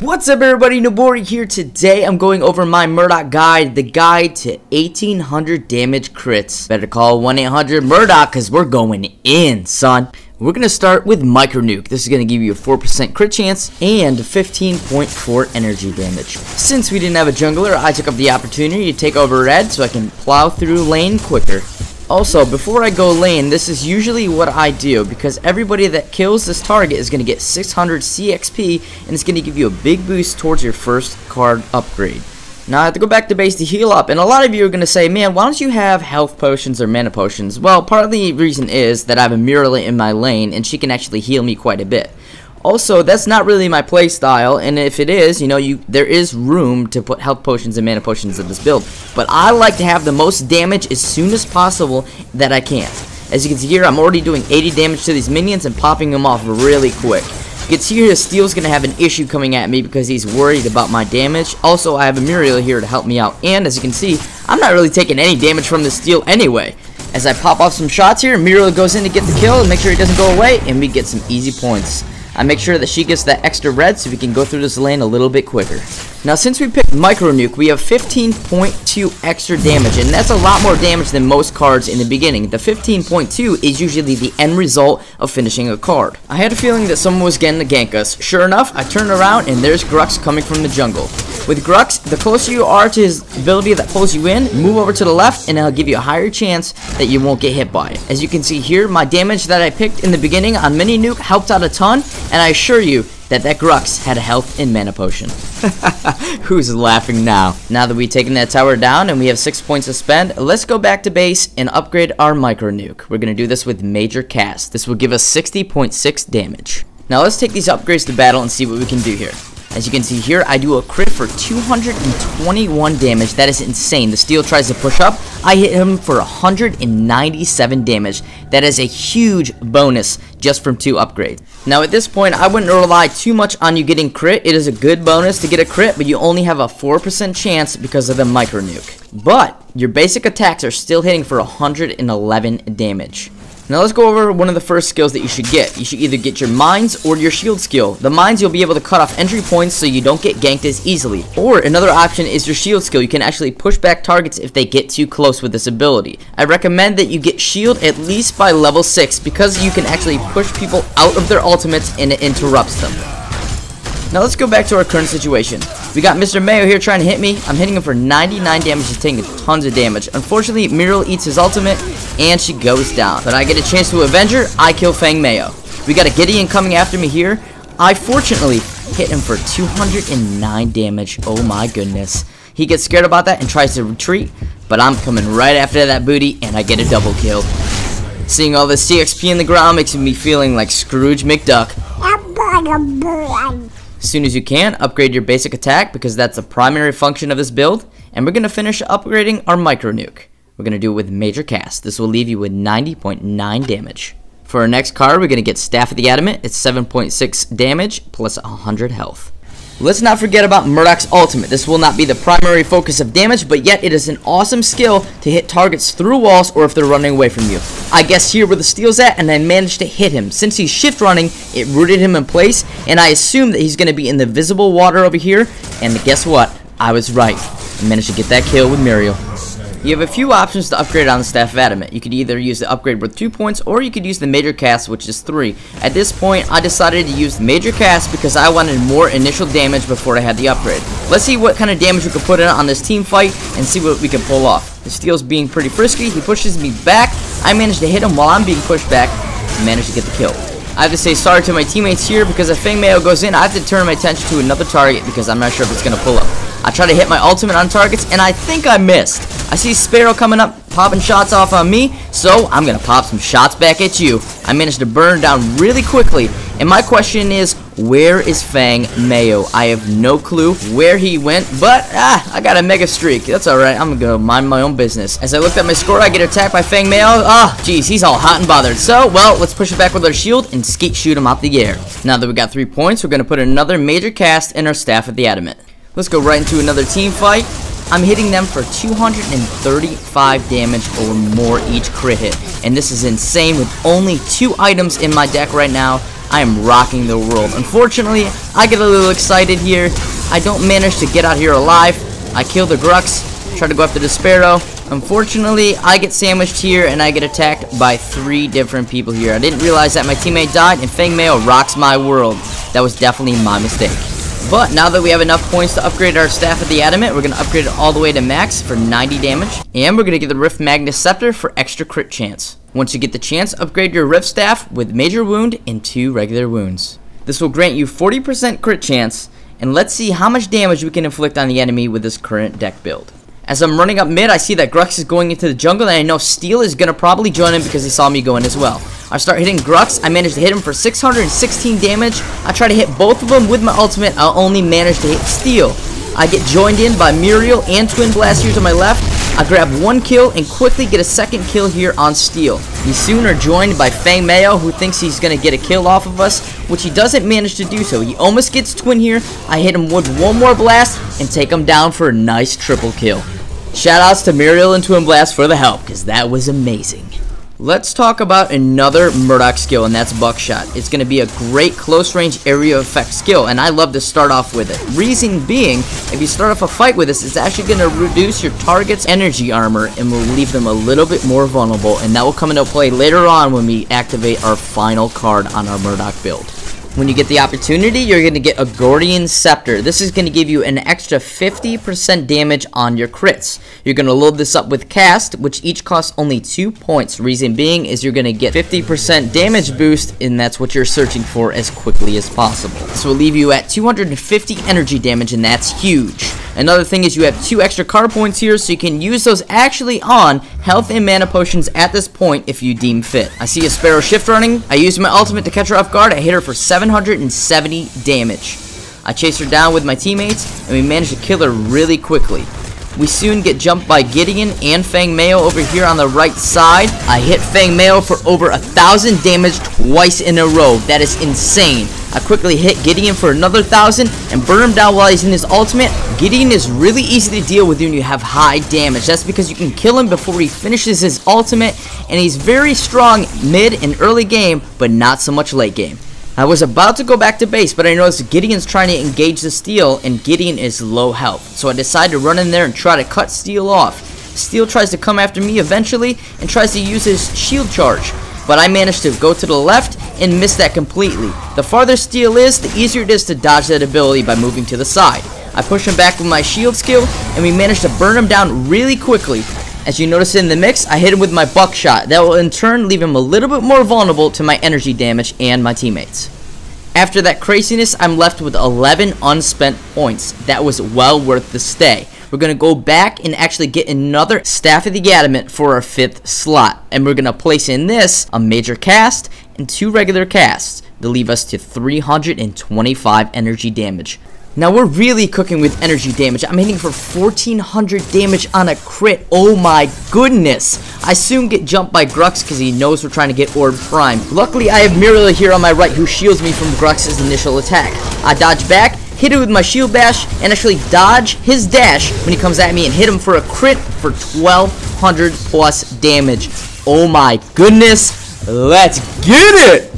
What's up everybody, Nobori here. Today I'm going over my Murdock guide, the guide to 1800 damage crits. Better call 1-800-MURDOCK because we're going in, son. We're going to start with Micro Nuke. This is going to give you a 4% crit chance and 15.4 energy damage. Since we didn't have a jungler, I took up the opportunity to take over red so I can plow through lane quicker. Also, before I go lane, this is usually what I do because everybody that kills this target is going to get 600 CXP and it's going to give you a big boost towards your first card upgrade. Now I have to go back to base to heal up, and a lot of you are going to say, man, why don't you have health potions or mana potions? Well, part of the reason is that I have a Muriel in my lane and she can actually heal me quite a bit. Also, that's not really my playstyle, and if it is, you know, there is room to put health potions and mana potions in this build. But I like to have the most damage as soon as possible that I can. As you can see here, I'm already doing 80 damage to these minions and popping them off really quick. You can see here, Steel's going to have an issue coming at me because he's worried about my damage. Also, I have a Muriel here to help me out, and as you can see, I'm not really taking any damage from the Steel anyway. As I pop off some shots here, Muriel goes in to get the kill and make sure he doesn't go away, and we get some easy points. I make sure that she gets that extra red so we can go through this lane a little bit quicker. Now since we picked Micro Nuke, we have 15.2 extra damage, and that's a lot more damage than most cards in the beginning. The 15.2 is usually the end result of finishing a card. I had a feeling that someone was going to gank us. Sure enough, I turn around and there's Grux coming from the jungle. With Grux, the closer you are to his ability that pulls you in, move over to the left and it'll give you a higher chance that you won't get hit by it. As you can see here, my damage that I picked in the beginning on Mini Nuke helped out a ton. And I assure you that Grux had a health and mana potion. Who's laughing now? Now that we've taken that tower down and we have 6 points to spend, let's go back to base and upgrade our Micro Nuke. We're going to do this with Major Cast. This will give us 60.6 damage. Now let's take these upgrades to battle and see what we can do here. As you can see here, I do a crit for 221 damage. That is insane. The Steel tries to push up. I hit him for 197 damage. That is a huge bonus just from 2 upgrades. Now at this point, I wouldn't rely too much on you getting crit. It is a good bonus to get a crit, but you only have a 4% chance because of the Micro Nuke. But your basic attacks are still hitting for 111 damage. Now let's go over one of the first skills that you should get. You should either get your mines or your shield skill. The mines, you'll be able to cut off entry points so you don't get ganked as easily. Or another option is your shield skill. You can actually push back targets if they get too close with this ability. I recommend that you get shield at least by level 6 because you can actually push people out of their ultimates and it interrupts them. Now let's go back to our current situation. We got Mr. Mayo here trying to hit me. I'm hitting him for 99 damage. He's taking tons of damage. Unfortunately, Muriel eats his ultimate and she goes down. But I get a chance to avenge her. I kill Fang Mayo. We got a Gideon coming after me here. I fortunately hit him for 209 damage. Oh my goodness. He gets scared about that and tries to retreat. But I'm coming right after that booty and I get a double kill. Seeing all the CXP in the ground makes me feeling like Scrooge McDuck. As soon as you can, upgrade your basic attack because that's the primary function of this build. And we're going to finish upgrading our Micro Nuke. We're going to do it with Major Cast. This will leave you with 90.9 damage. For our next card, we're going to get Staff of the Adamant. It's 7.6 damage plus 100 health. Let's not forget about Murdock's ultimate. This will not be the primary focus of damage, but yet it is an awesome skill to hit targets through walls or if they're running away from you. I guess here where the Steel's at, and I managed to hit him. Since he's shift running, it rooted him in place, and I assume that he's going to be in the visible water over here, and guess what? I was right. I managed to get that kill with Muriel. You have a few options to upgrade on the Staff of Adamant. You could either use the upgrade worth 2 points, or you could use the Major Cast, which is 3. At this point, I decided to use the Major Cast because I wanted more initial damage before I had the upgrade. Let's see what kind of damage we can put in on this team fight and see what we can pull off. The Steel's being pretty frisky. He pushes me back. I managed to hit him while I'm being pushed back and managed to get the kill. I have to say sorry to my teammates here because if Fang Mayo goes in, I have to turn my attention to another target because I'm not sure if it's going to pull up. I try to hit my ultimate on targets, and I think I missed. I see Sparrow coming up, popping shots off on me, so I'm gonna pop some shots back at you. I managed to burn down really quickly, and my question is, where is Fang Mayo? I have no clue where he went, but I got a mega streak. That's alright, I'm gonna go mind my own business. As I looked at my score, I get attacked by Fang Mayo. Oh, geez, he's all hot and bothered. So, well, let's push it back with our shield and skeet shoot him out the air. Now that we got 3 points, we're gonna put another Major Cast in our Staff of the Adamant. Let's go right into another team fight. I'm hitting them for 235 damage or more each crit hit. And this is insane. With only 2 items in my deck right now, I am rocking the world. Unfortunately, I get a little excited here. I don't manage to get out here alive. I kill the Grux, try to go after the Sparrow. Unfortunately, I get sandwiched here and I get attacked by 3 different people here. I didn't realize that my teammate died, and Fang Mayo rocks my world. That was definitely my mistake. But now that we have enough points to upgrade our Staff of the Adamant, we're going to upgrade it all the way to max for 90 damage. And we're going to get the Rift Magnus Scepter for extra crit chance. Once you get the chance, upgrade your Rift Staff with Major Wound and 2 regular wounds. This will grant you 40% crit chance, and let's see how much damage we can inflict on the enemy with this current deck build. As I'm running up mid, I see that Grux is going into the jungle, and I know Steel is going to probably join him because he saw me going as well. I start hitting Grux. I managed to hit him for 616 damage. I try to hit both of them with my ultimate. I only managed to hit Steel. I get joined in by Muriel and Twin Blast here to my left. I grab 1 kill and quickly get a 2nd kill here on Steel. We soon are joined by Fang Mayo, who thinks he's going to get a kill off of us, which he doesn't manage to do so. He almost gets Twin here. I hit him with 1 more blast and take him down for a nice 3rd kill. Shoutouts to Muriel and Twin Blast for the help, because that was amazing. Let's talk about another Murdock skill, and that's Buckshot. It's going to be a great close-range area effect skill, and I love to start off with it. Reason being, if you start off a fight with this, it's actually going to reduce your target's energy armor and will leave them a little bit more vulnerable, and that will come into play later on when we activate our final card on our Murdock build. When you get the opportunity, you're going to get Agorian Scepter. This is going to give you an extra 50% damage on your crits. You're going to load this up with Cast, which each costs only 2 points. Reason being is you're going to get 50% damage boost, and that's what you're searching for as quickly as possible. This will leave you at 250 energy damage, and that's huge. Another thing is you have 2 extra card points here, so you can use those actually on health and mana potions at this point if you deem fit. I see a Sparrow shift running. I use my ultimate to catch her off guard. I hit her for 770 damage. I chase her down with my teammates, and we managed to kill her really quickly. We soon get jumped by Gideon and Fang Mayo over here on the right side. I hit Fang Mayo for over 1,000 damage twice in a row. That is insane. I quickly hit Gideon for another 1,000 and burn him down while he's in his ultimate. Gideon is really easy to deal with when you have high damage. That's because you can kill him before he finishes his ultimate, and he's very strong mid and early game, but not so much late game. I was about to go back to base, but I noticed Gideon's trying to engage the Steel, and Gideon is low health. So I decide to run in there and try to cut Steel off. Steel tries to come after me eventually and tries to use his shield charge, but I managed to go to the left and miss that completely. The farther Steel is, the easier it is to dodge that ability by moving to the side. I push him back with my shield skill, and we managed to burn him down really quickly. As you notice in the mix, I hit him with my Buckshot. That will in turn leave him a little bit more vulnerable to my energy damage and my teammates. After that craziness, I'm left with 11 unspent points. That was well worth the stay. We're going to go back and actually get another Staff of the Adamant for our 5th slot. And we're going to place in this a Major Cast and 2 regular casts. They'll leave us to 325 energy damage. Now we're really cooking with energy damage. I'm hitting for 1400 damage on a crit. Oh my goodness. I soon get jumped by Grux because he knows we're trying to get Orb Prime. Luckily, I have Muriel here on my right who shields me from Grux's initial attack. I dodge back, hit him with my shield bash, and actually dodge his dash when he comes at me and hit him for a crit for 1200 plus damage. Oh my goodness. Let's get it.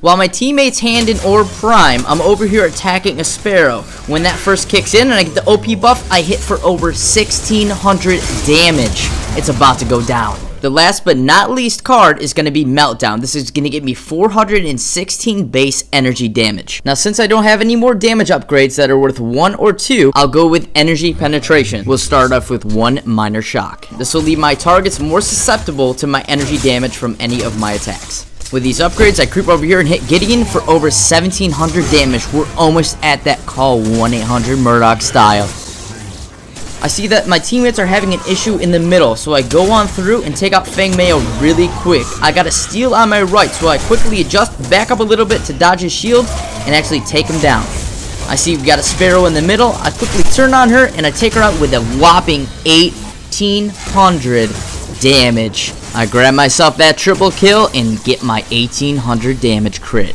While my teammates hand in Orb Prime, I'm over here attacking a Sparrow. When that first kicks in and I get the OP buff, I hit for over 1600 damage. It's about to go down. The last but not least card is going to be Meltdown. This is going to give me 416 base energy damage. Now, since I don't have any more damage upgrades that are worth 1 or 2, I'll go with Energy Penetration. We'll start off with 1 minor shock. This will leave my targets more susceptible to my energy damage from any of my attacks. With these upgrades, I creep over here and hit Gideon for over 1700 damage. We're almost at that call 1-800 Murdock style. I see that my teammates are having an issue in the middle, so I go on through and take out Fang Mayo really quick. I got a Steel on my right, so I quickly adjust back up a little bit to dodge his shield and actually take him down. I see we got a Sparrow in the middle. I quickly turn on her and I take her out with a whopping 1,800 damage. I grab myself that triple kill and get my 1,800 damage crit.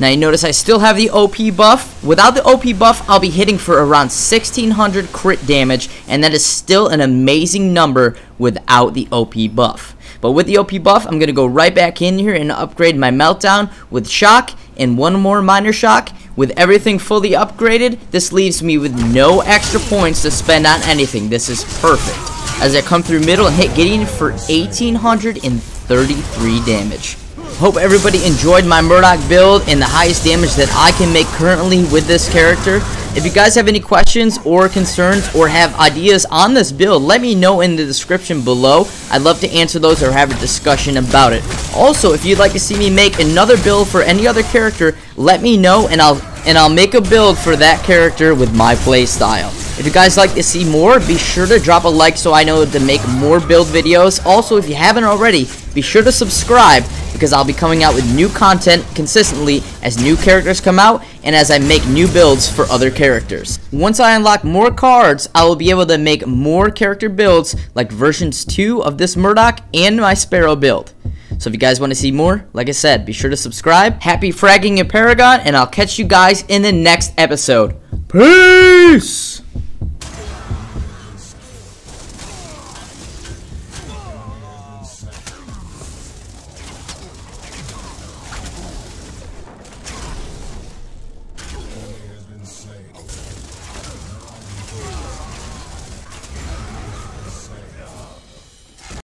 Now you notice I still have the OP buff. Without the OP buff, I'll be hitting for around 1,600 crit damage, and that is still an amazing number without the OP buff. But with the OP buff, I'm going to go right back in here and upgrade my Meltdown with Shock and one more Minor Shock. With everything fully upgraded, this leaves me with no extra points to spend on anything. This is perfect. As I come through middle and hit Gideon for 1,833 damage. Hope everybody enjoyed my Murdock build and the highest damage that I can make currently with this character. If you guys have any questions or concerns or have ideas on this build, let me know in the description below. I'd love to answer those or have a discussion about it. Also, if you'd like to see me make another build for any other character, let me know and I'll make a build for that character with my playstyle. If you guys like to see more, be sure to drop a like so I know to make more build videos. Also, if you haven't already, be sure to subscribe, because I'll be coming out with new content consistently as new characters come out and as I make new builds for other characters. Once I unlock more cards, I will be able to make more character builds like versions 2 of this Murdock and my Sparrow build. So if you guys want to see more, like I said, be sure to subscribe. Happy fragging in Paragon, and I'll catch you guys in the next episode. Peace!